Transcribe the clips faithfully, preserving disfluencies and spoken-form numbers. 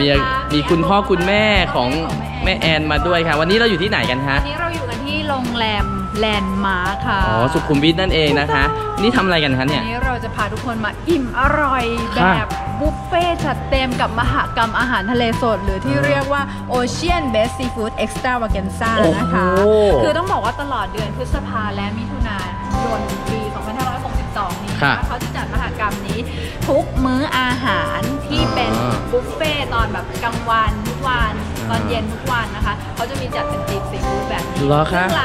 มีมีคุณพ่อคุณแม่ของแม่แอนมาด้วยค่ะวันนี้เราอยู่ที่ไหนกันคะวันนี้เราอยู่กันที่โรงแรมแลนด์มาร์คค่ะอ๋อสุขุมวิทนั่นเองนะคะนี่ทำอะไรกันคะเนี่ยวันนี้เราจะพาทุกคนมาอิ่มอร่อยแบบบุฟเฟ่จัดเต็มกับมหกรรมอาหารทะเลสดหรือที่เรียกว่า Ocean Best Seafood Extravaganza นะคะคือต้องบอกว่าตลอดเดือนพฤษภาและมิถุนายนปีสองพันห้าร้อยหกสิบสองนี้นะคะเขาจะจัดมหกรรมนี้ทุกมื้ออาหารที่เป็นบุฟเฟ่ตอนแบบกลางวันทุกวันตอนเย็นทุกวันนะคะเขาจะมีจัดเป็นตีมซีฟู้ดแบบนี้ซึ่ง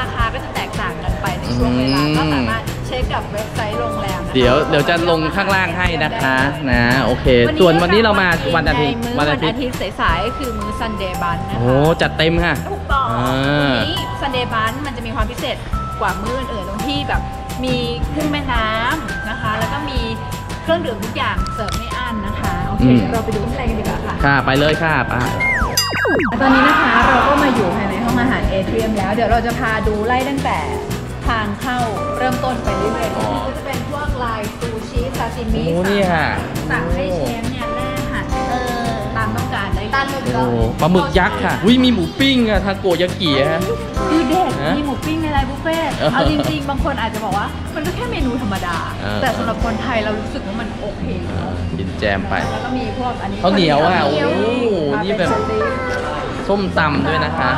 ราคาก็จะแตกต่างกันไปในช่วงเวลาก็สามารถเช็คกับเว็บไซต์โรงแรมเดี๋ยวเดี๋ยวจะลงข้างล่างให้นะคะนะโอเคส่วนวันนี้เรามาวันอาทิตย์วันอาทิตย์สายๆคือมื้อซันเดย์บันนะคะโอ้จัดเต็มค่ะถูกต้องวันนี้ซันเดย์บันมันจะมีความพิเศษกว่ามื้ออื่นตรงที่แบบมีกุ้งแม่น้ำนะคะแล้วก็มีเครื่องดื่มทุกอย่างเสิร์ฟไม่อั้นนะคะโอเคเราไปดูข้างในกันดีกว่าค่ะค่ะไปเลยค่ะไปตอนนี้นะคะเราก็มาอยู่ภายในห้องอาหารเอเทียมแล้วเดี๋ยวเราจะพาดูไล่ตั้งแต่ทางเข้าเริ่มต้นไปเรื่อยๆก็จะเป็นพวกลายซูชิซาซิมิสั่งให้เชฟเนี่ยแม่หั่นเออตามต้องการได้ตามต้องการปลาหมึกยักษ์ค่ะอุ้ยมีหมูปิ้งอะทาโกยากิฮะคือเด็กมีหมูปิ้งในไลน์บุฟเฟ่ต์เอาจริงๆบางคนอาจจะบอกว่ามันก็แค่เมนูธรรมดาแต่สำหรับคนไทยเรารู้สึกว่ามันโอเคกินแจมไปแล้วก็มีพวกอันนี้ข้าวเหนียวอ่ะโอ้นี่แบบส้มตำด้วยนะคะ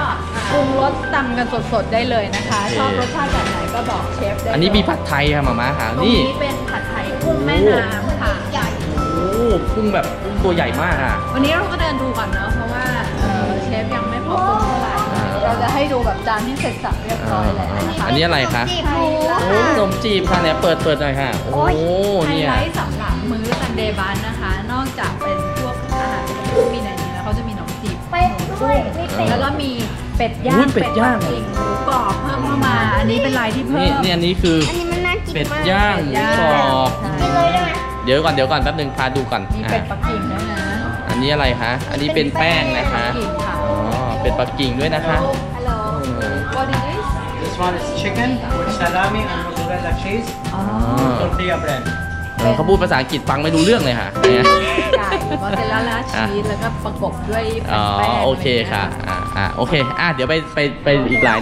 ปรุงรสตำกันสดๆได้เลยนะคะชอบรสชาติแบบไหนก็บอกเชฟได้อันนี้มีผัดไทยค่ะมาม่าค่ะนี่เป็นผัดไทยกุ้งแม่น้ำค่ะใหญ่โอ้กุ้งแบบกุ้งตัวใหญ่มากอ่ะวันนี้เราก็เดินดูก่อนเนาะเพราะว่าเชฟยังไม่พอปรุงเท่าไหร่เราจะให้ดูแบบจานที่เสร็จสับเรียบร้อยแล้วนะคะอันนี้อะไรคะโอ้ขนมจีบค่ะเนี่ยเปิดเปิดหน่อยค่ะโอ้ไฮไลท์สำหรับมื้อซันเดย์บันนะคะนอกจากเป็นพวกอาหารที่มีในนี้แล้วเขาจะมีขนมจีบเป็ดด้วยแล้วก็มีเป็ดย่างเป็ดย่างหมูกรอบเพิ่มเข้ามาอันนี้เป็นลายที่เพิ่มเนี่ยอันนี้คือเป็ดย่างหมูกรอบเดี๋ยวก่อนเดี๋ยวก่อนแป๊บนึงพาดูก่อนมีเป็ดปักกิ่งด้วยนะอันนี้อะไรคะอันนี้เป็นแป้งนะคะเป็ดปักกิ่งด้วยนะคะ Hello What is this This one is chicken with salami and mozzarella cheese tortilla bread เขาพูดภาษาอังกฤษฟังไม่รู้เรื่องเลยค่ะเนี่ยไก่มอสซาเรลล่าชีสแล้วก็ประกบด้วยแป้งโอเคค่ะอ่าอ่าโอเคอ่ะเดี๋ยวไปไปไปอีกหลาย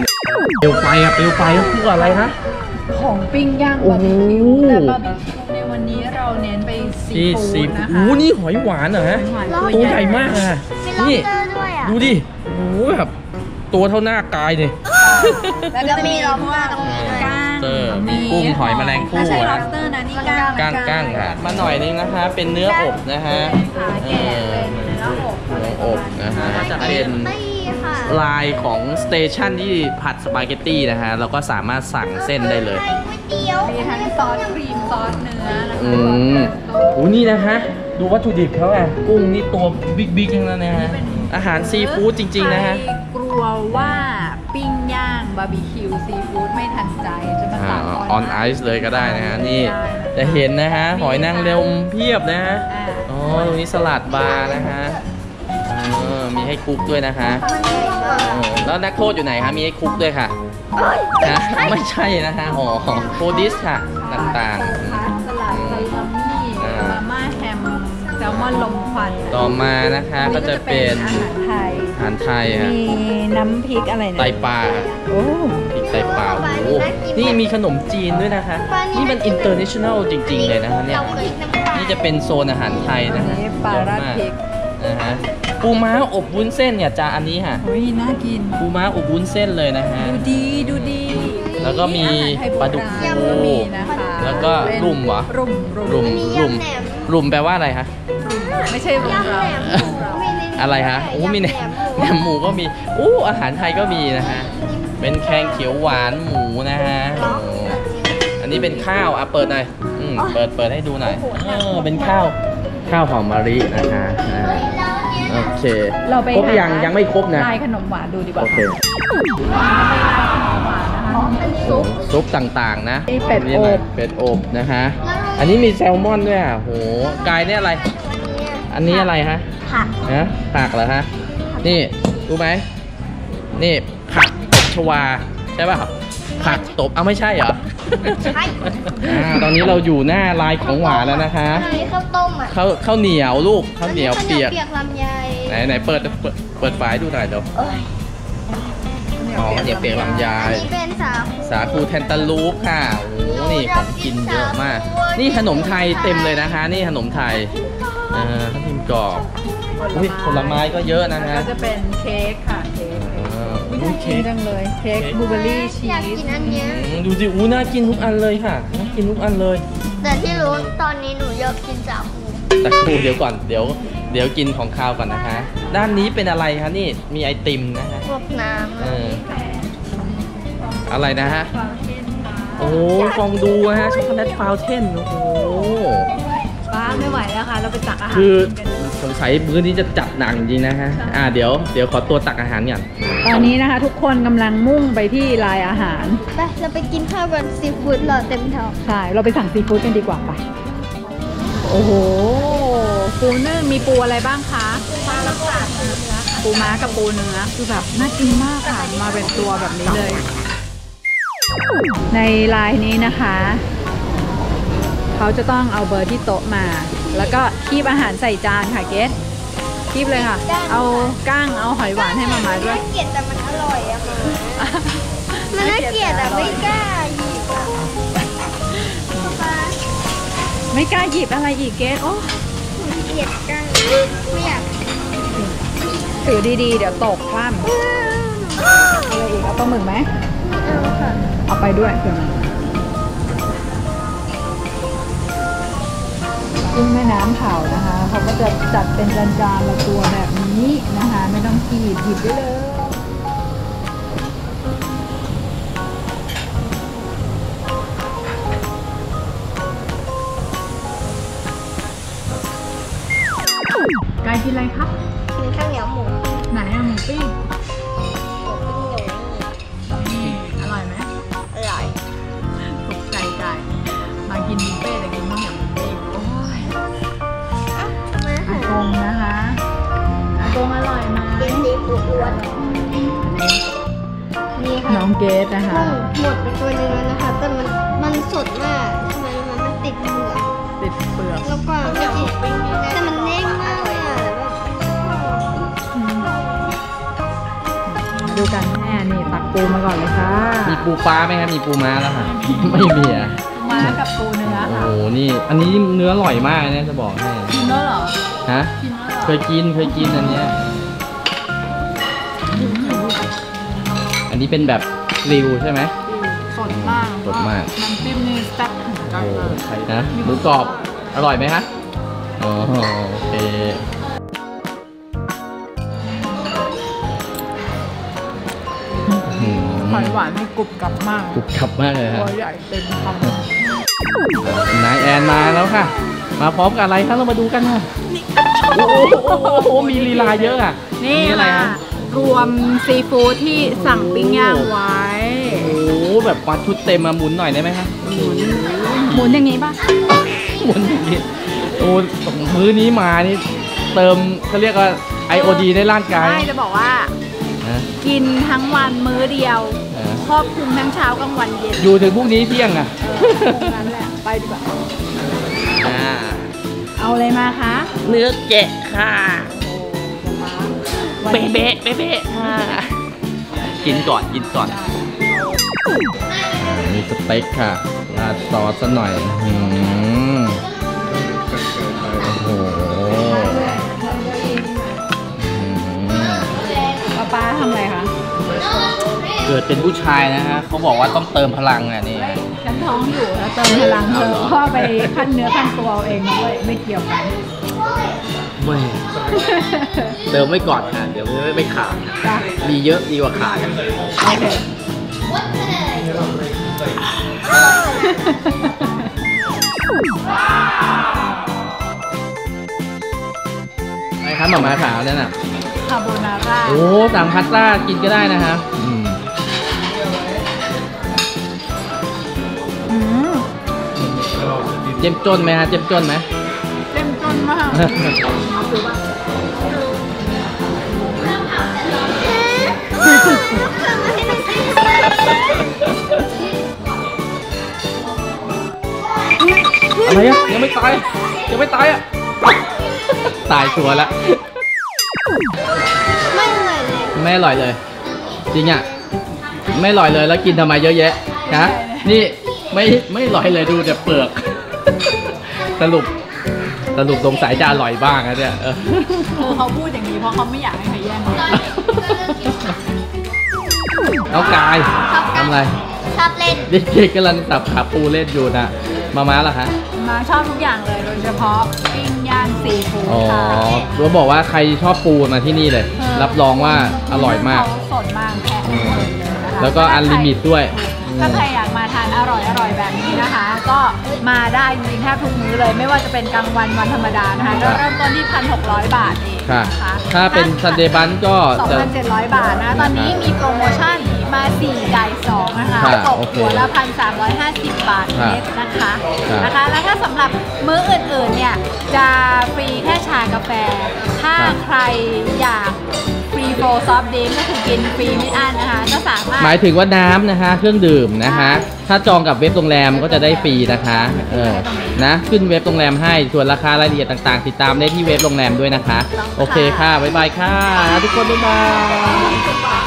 เปลวไฟอ่ะเปลวไฟเขาพูดอะไรฮะของปิ้งย่างบาร์บีคิวแต่บาร์บีคิวในวันนี้เราเน้นไปซีฟู้ดนะคะโอ้นี่หอยหวานเหรอฮะตัวใหญ่มากอ่ะนี่ดูดิโอ้แบบตัวเท่าหน้ากายเลยแล้วก็มีลอบว่าตรงนี้ก้างมีกุ้งหอยแมลงภู่นะก้างก้างค่ะมาหน่อยนึงนะคะเป็นเนื้ออบนะฮะเนื้ออบนะฮะก็จะเป็นลายของสเตชันที่ผัดสปาเกตตี้นะฮะเราก็สามารถสั่งเส้นได้เลยมีทั้งซอสครีมซอสเนื้ออือโอ้นี่นะฮะดูวัตถุดิบเขาอ่ะกุ้งนี่ตัวบิ๊กบิ๊กทั้งนั้นนะฮะอาหารซีฟู้ดจริงๆนะฮะกลัวว่าปิ้งย่างบาร์บีคิวซีฟู้ดไม่ทันใจจะมาสั่งออนไอซ์เลยก็ได้นะฮะนี่จะเห็นนะฮะหอยนางรมเพียบนะฮะอ๋อตรงนี้สลัดบาร์นะฮะมีให้คุกด้วยนะฮะแล้วนักโทษอยู่ไหนคะมีให้คุกด้วยค่ะไม่ใช่นะฮะอ๋อโคดิสค่ะต่างๆสลัดไซซัมมี่มาม่าแฮมแซลมอนลมควันต่อมานะคะก็จะเป็นอาหารไทยอาหารไทยค่ะมีน้ำพริกอะไรนะไตปลาโอ้พริกไตปลาโอ้นี่มีขนมจีนด้วยนะคะนี่มันอินเตอร์เนชั่นแนลจริงๆเลยนะคะเนี่ยนี่จะเป็นโซนอาหารไทยนะคะปลาราดพริกนะฮะปูม้าอบวุ้นเส้นเนี่ยจานอันนี้ค่ะอุ้ยน่ากินปูม้าอบวุ้นเส้นเลยนะฮะดูดีดูดีแล้วก็มีปลาดุกฟูแล้วก็รุ่มวะรุ่มรุ่มรุ่มรุ่มแปลว่าอะไรคะไม่ใช่รุ่มเราอะไรฮะโอ้มีแหนมแหนมหมูก็มีโอ้อาหารไทยก็มีนะฮะเป็นแกงเขียวหวานหมูนะฮะอันนี้เป็นข้าวอ่ะเปิดหน่อยอืมเปิดเปิดให้ดูหน่อยเออเป็นข้าวข้าวหอมมะลินะคะโอเคครบยังยังไม่ครบนะลายขนมหวานดูดีกว่าโอเคซุปซุปต่างๆนะเป็ดอบเป็ดอบนะฮะอันนี้มีแซลมอนด้วยอ่ะโหกายเนี่ยอะไรอันนี้อะไรฮะผักนะผักเหรอฮะนี่รู้ไหมนี่ผักตบชวาใช่ป่ะผักตบเอาไม่ใช่เหรอใช่ตอนนี้เราอยู่หน้าลายของหวานแล้วนะคะข้าวต้มอ่ะข้าวข้าวเหนียวลูกข้าวเหนียวเปียกลำไย ไหนไหนเปิดเปิดเปิดฝายดูหน่อยเดี๋ยวอ๋อเนี่ยเปียกลำไยเป็นสาคูสาคูแทนตาลูปค่ะโอ้นี่ของกินเยอะมากนี่ขนมไทยเต็มเลยนะคะนี่ขนมไทยเอ่อข้าวทิมกรอบผลไม้ก็เยอะนะฮะก็จะเป็นเค้กค่ะเค้กน่ากินจังเลยเค้กบลูเบอร์รี่ชีสอยากกินอันนี้ดูสิอู้น่ากินทุกอันเลยค่ะน่ากินทุกอันเลยแต่ที่รู้ตอนนี้หนูอยากกินสาคูสาคูเดี๋ยวก่อนเดี๋ยวเดี๋ยวกินของข้าวก่อนนะคะด้านนี้เป็นอะไรคะนี่มีไอติมนะคะพวกน้ำเอออะไรนะฮะโอ้ฟองดูฮะช็อกโกแลตฟาวเทนโอ้โหป้าไม่ไหวแล้วค่ะเราไปตักอาหารคือสงสัยมื้อนี้จะจัดหนักจริงนะฮะอ่าเดี๋ยวเดี๋ยวขอตัวตักอาหารก่อนตอนนี้นะคะทุกคนกำลังมุ่งไปที่ลายอาหารไปเราไปกินข้าวแบบซีฟู้ดหล่อเต็มท้องใช่เราไปสั่งซีฟู้ดกันดีกว่าไปโอ้โหปูนึ่งมีปูอะไรบ้างคะปูม้ากับปูเนื้อปูม้ากับปูเนื้อคือแบบน่ากินมากค่ะมาเป็นตัวแบบนี้เลยในลายนี้นะคะเขาจะต้องเอาเบอร์ที่โต๊ะมาแล้วก็คีบอาหารใส่จานค่ะเกสคีบเลยค่ะเอาก้างเอาหอยหวานให้มามาด้วยน่าเกลียดแต่มันอร่อยอะค่ะมันน่าเกลียดแต่ไม่กล้าหยิบอะไม่กล้าหยิบอะไรอีกเกสโอ้เกลียดก้างไม่อยากถือดีๆเดี๋ยวตกคว่ำอะไรอีกเอาปลาหมึกไหมเอาค่ะเอาไปด้วยเพื่อนกุ้งแม่น้ำเผานะคะเขาก็จะจัดเป็นจานๆละตัวแบบนี้นะคะไม่ต้องขีดหยิบได้เลยกายกินอะไรครับกินข้าวเหนียวหมูไหนอะหมูปิ้งอร่อยไหมอร่อยถูกใจกายมากินบุฟเฟ่ต์แต่กินข้าวเหนียวอากงนะคะอากงอร่อยมากเกสดีปวดอ้วนนี่ค่ะน้องเกสนะคะหมดไปตัวนึงแล้วนะคะแต่มันมันสดมากทำไมมันมันติดเปลือกติดเปลือกแล้วก็ไม่กินแต่มันเด้งมากเลยอ่ะดูกันแม่นี่ตักปูมาก่อนเลยค่ะมีปูปลาไหมครับมีปูม้าแล้วค่ะไม่มีอ่ะม้ากับปูเนื้อค่ะโอ้โหนี่อันนี้เนื้ออร่อยมากนะจะบอกให้กินแล้วเหรอฮะเคยกินเคยกินอันเนี้ยอันนี้เป็นแบบริวใช่ไหมสดมากสดมากน้ำจิ้มนี่แซ่บถึงใจเลยนะหมูกรอบอร่อยไหมฮะโอ้โหโอเคหอยหวานนี่กรุบกรับมากกรุบกรับมากเลยฮะตัวใหญ่เต็มคำนายแอนมาแล้วค่ะมาพร้อมกับอะไรคะเรามาดูกันค่ะโอ้โหมีลีลาเยอะอ่ะนี่อะไรฮะรวมซีฟู้ดที่สั่งปิ้งย่างไว้โอ้โหแบบปัดชุดเต็มมาหมุนหน่อยได้ไหมคะหมุนหมุนอย่างนี้ป่ะหมุนอย่างนี้โอ้มื้อนี้มานี่เติมเขาเรียกว่าไอโอดีในร่างกายไม่จะบอกว่ากินทั้งวันมื้อเดียวครอบคลุมทั้งเช้ากลางวันเย็นอยู่ถึงพรุ่งนี้เที่ยงอ่ะนั่นแหละไปดีกว่าเอาอะไรมาคะเนื้อแกะค่ะเบ๊ะเบ๊ะเบ๊ะค่ะกินก่อนกินก่อนมีสเต็กค่ะราดซอสซะหน่อยอืมโอ้โหป้าป้าทำอะไรคะเกิดเป็นผู้ชายนะฮะเขาบอกว่าต้องเติมพลังอ่ะนี่ฉันท้องอยู่แล้วเติมพลังเธอพ่อไปขั้นเนื้อขั้นตัวเองด้วยไม่เกี่ยวกันไม่เติมไม่ก่อนค่ะเดี๋ยวไม่ไม่ขาดมีเยอะดีกว่าขาดโอเคอะไรครับหม่าม้าขาวเนี่ยน่ะคาโบนาร่าโอ้สั่งพาสต้ากินก็ได้นะคะเจ็บจนไหมฮะเจ็บจนไหมเจ็บจนมากอะไรอะยังไม่ตายยังไม่ตายอะตายชัวร์ละ ไม่อร่อยเลยไม่อร่อยเลยจริงอ่ะไม่อร่อยเลยแล้วกินทำไมเยอะแยะนะนี่ไม่ไม่อร่อยเลยดูแต่เปลือกสรุปสรุปสงสัยจะอร่อยบ้างนะเนี่ยเขาพูดอย่างนี้เพราะเขาไม่อยากให้ใครแย่งเอากายทำอะไรชอบเล่นเด็กๆกำลังตับขาปูเล่นอยู่นะมาม่าล่ะคะมาชอบทุกอย่างเลยโดยเฉพาะปิ้งย่างซีฟู้ดค่ะเราบอกว่าใครชอบปูมาที่นี่เลยรับรองว่าอร่อยมากสดมากแพะแล้วก็อันลิมิตด้วยถ้าใครอยากมาทานอร่อยอร่อยแบบนี้นะคะก็มาได้จริงแทบทุกมื้อเลยไม่ว่าจะเป็นกลางวันวันธรรมดานะคะเริ่มต้นที่ หนึ่งพันหกร้อย บาทเองค่ะถ้าเป็นซันเดย์บันก็ สองพันเจ็ดร้อย บาทนะตอนนี้มีโปรโมชั่นมาสี่จ่ายสองนะคะตกหัวละ หนึ่งพันสามร้อยห้าสิบบ บาทเน็ตนะคะนะคะแล้วถ้าสำหรับมื้ออื่นๆเนี่ยจะฟรีแค่ชากาแฟถ้าใครอยากฟรีโฟร์ซอฟต์ดริงก์ก็คือกินฟรีไม่อั้นนะคะก็สามารถหมายถึงว่าน้ำนะคะเครื่องดื่มนะคะถ้าจองกับเว็บโรงแรมก็จะได้ฟรีนะคะเออนะขึ้นเว็บโรงแรมให้ส่วนราคารายละเอียดต่างๆติดตามได้ที่เว็บโรงแรมด้วยนะคะโอเคค่ะบ๊ายบายค่ะทุกคนบ๊ายบาย